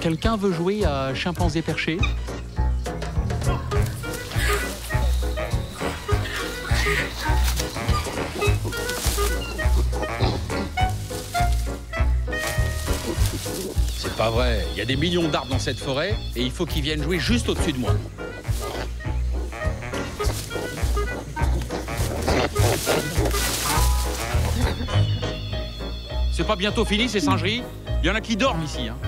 Quelqu'un veut jouer à Chimpanzé perché? C'est pas vrai, il y a des millions d'arbres dans cette forêt et il faut qu'ils viennent jouer juste au-dessus de moi. C'est pas bientôt fini ces singeries? Il y en a qui dorment ici, hein.